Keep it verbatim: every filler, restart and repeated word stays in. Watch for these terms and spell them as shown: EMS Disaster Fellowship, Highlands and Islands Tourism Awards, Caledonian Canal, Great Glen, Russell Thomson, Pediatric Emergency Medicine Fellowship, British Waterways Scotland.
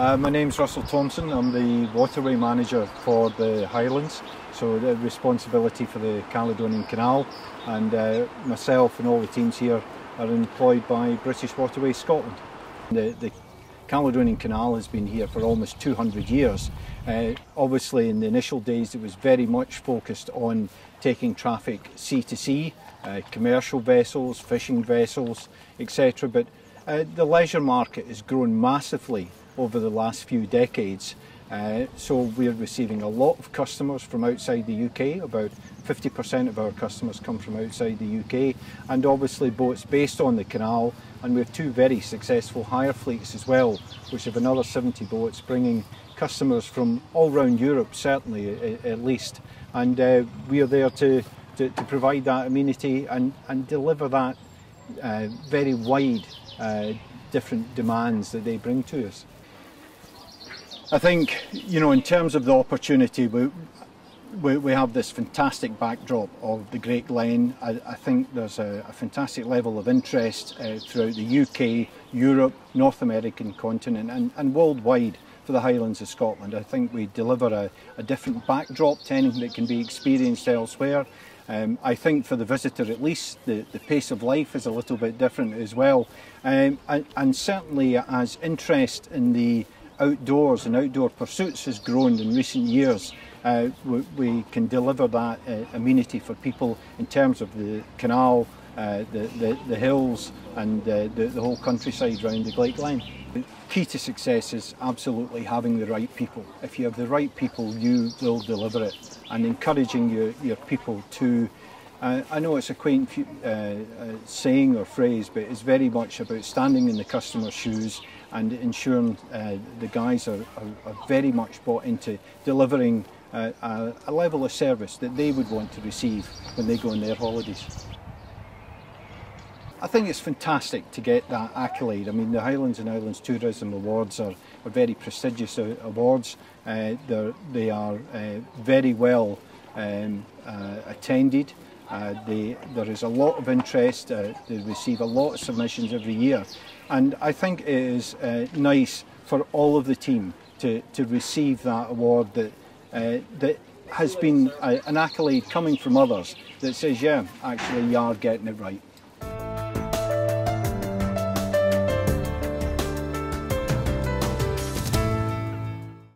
Uh, my name's Russell Thomson. I'm the Waterway Manager for the Highlands, so the responsibility for the Caledonian Canal, and uh, myself and all the teams here are employed by British Waterways Scotland. The, the Caledonian Canal has been here for almost two hundred years. Uh, obviously in the initial days it was very much focused on taking traffic sea to sea, uh, commercial vessels, fishing vessels, et cetera. But uh, the leisure market has grown massively over the last few decades. Uh, so we're receiving a lot of customers from outside the U K. About fifty percent of our customers come from outside the U K, and obviously boats based on the canal. And we have two very successful hire fleets as well, which have another seventy boats, bringing customers from all around Europe, certainly, at least. And uh, we are there to, to, to provide that amenity and, and deliver that uh, very wide uh, different demands that they bring to us. I think, you know, in terms of the opportunity, we, We, we have this fantastic backdrop of the Great Glen. I, I think there's a, a fantastic level of interest uh, throughout the U K, Europe, North American continent and, and worldwide for the Highlands of Scotland. I think we deliver a, a different backdrop to anything that can be experienced elsewhere. Um, I think for the visitor at least, the, the pace of life is a little bit different as well. Um, and, and certainly as interest in the outdoors and outdoor pursuits has grown in recent years, uh, we, we can deliver that uh, amenity for people in terms of the canal, uh, the, the, the hills and uh, the, the whole countryside around the Great Glen. The key to success is absolutely having the right people. If you have the right people, you will deliver it, and encouraging your, your people to Uh, I know it's a quaint uh, uh, saying or phrase, but it's very much about standing in the customer's shoes and ensuring uh, the guys are, are, are very much bought into delivering uh, a, a level of service that they would want to receive when they go on their holidays. I think it's fantastic to get that accolade. I mean, the Highlands and Islands Tourism Awards are, are very prestigious awards. Uh, they are uh, very well um, uh, attended. Uh, they, there is a lot of interest, uh, they receive a lot of submissions every year, and I think it is uh, nice for all of the team to, to receive that award that, uh, that has been a, an accolade coming from others that says, yeah, actually you are getting it right.